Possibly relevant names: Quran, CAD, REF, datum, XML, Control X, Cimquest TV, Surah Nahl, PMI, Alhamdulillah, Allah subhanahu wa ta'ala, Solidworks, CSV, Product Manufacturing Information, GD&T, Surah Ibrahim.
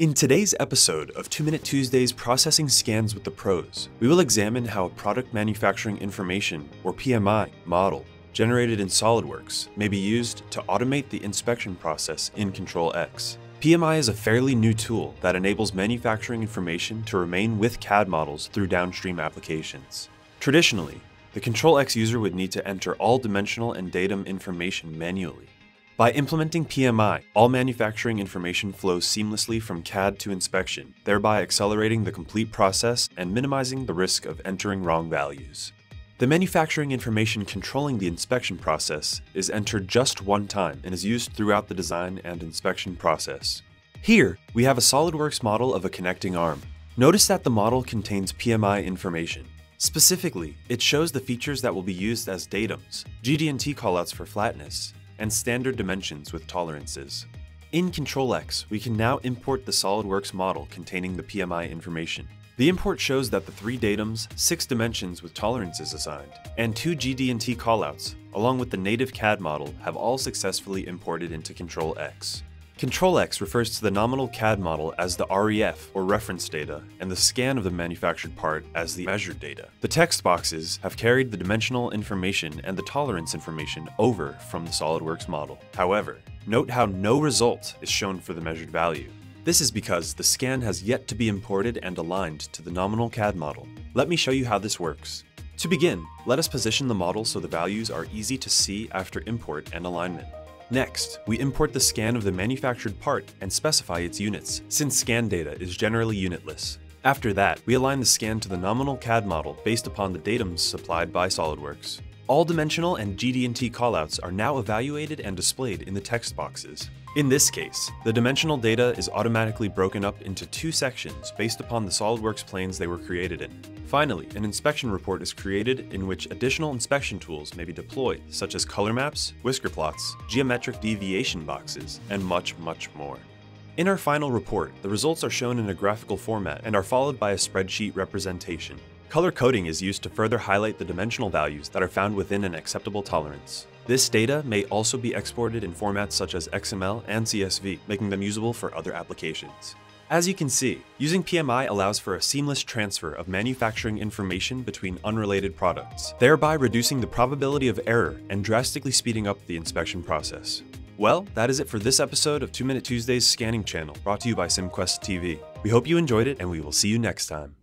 In today's episode of 2-Minute Tuesday's Processing Scans with the Pros, we will examine how a product manufacturing information, or PMI, model generated in SolidWorks may be used to automate the inspection process in Control X. PMI is a fairly new tool that enables manufacturing information to remain with CAD models through downstream applications. Traditionally, the Control X user would need to enter all dimensional and datum information manually. By implementing PMI, all manufacturing information flows seamlessly from CAD to inspection, thereby accelerating the complete process and minimizing the risk of entering wrong values. The manufacturing information controlling the inspection process is entered just one time and is used throughout the design and inspection process. Here, we have a SolidWorks model of a connecting arm. Notice that the model contains PMI information. Specifically, it shows the features that will be used as datums, GD&T callouts for flatness, and standard dimensions with tolerances. In Control X, we can now import the SolidWorks model containing the PMI information. The import shows that the 3 datums, 6 dimensions with tolerances assigned, and 2 GD&T callouts, along with the native CAD model, have all successfully imported into Control X. Control X refers to the nominal CAD model as the REF, or reference data, and the scan of the manufactured part as the measured data. The text boxes have carried the dimensional information and the tolerance information over from the SolidWorks model. However, note how no result is shown for the measured value. This is because the scan has yet to be imported and aligned to the nominal CAD model. Let me show you how this works. To begin, let us position the model so the values are easy to see after import and alignment. Next, we import the scan of the manufactured part and specify its units, since scan data is generally unitless. After that, we align the scan to the nominal CAD model based upon the datums supplied by SolidWorks. All dimensional and GD&T callouts are now evaluated and displayed in the text boxes. In this case, the dimensional data is automatically broken up into 2 sections based upon the SolidWorks planes they were created in. Finally, an inspection report is created in which additional inspection tools may be deployed, such as color maps, whisker plots, geometric deviation boxes, and much, much more. In our final report, the results are shown in a graphical format and are followed by a spreadsheet representation. Color coding is used to further highlight the dimensional values that are found within an acceptable tolerance. This data may also be exported in formats such as XML and CSV, making them usable for other applications. As you can see, using PMI allows for a seamless transfer of manufacturing information between unrelated products, thereby reducing the probability of error and drastically speeding up the inspection process. Well, that is it for this episode of 2-Minute Tuesday's Scanning Channel, brought to you by Cimquest TV. We hope you enjoyed it, and we will see you next time.